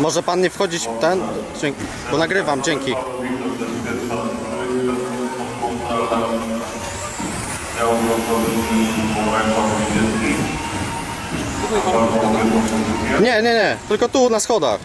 Może pan nie wchodzić w ten? Dzięki. Bo nagrywam, dzięki. Nie, nie, nie. Tylko tu, na schodach.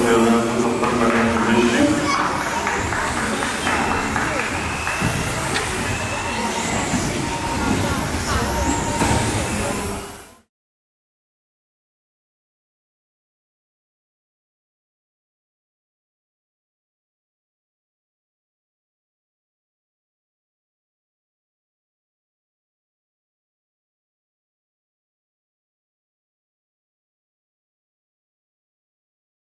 Gracias.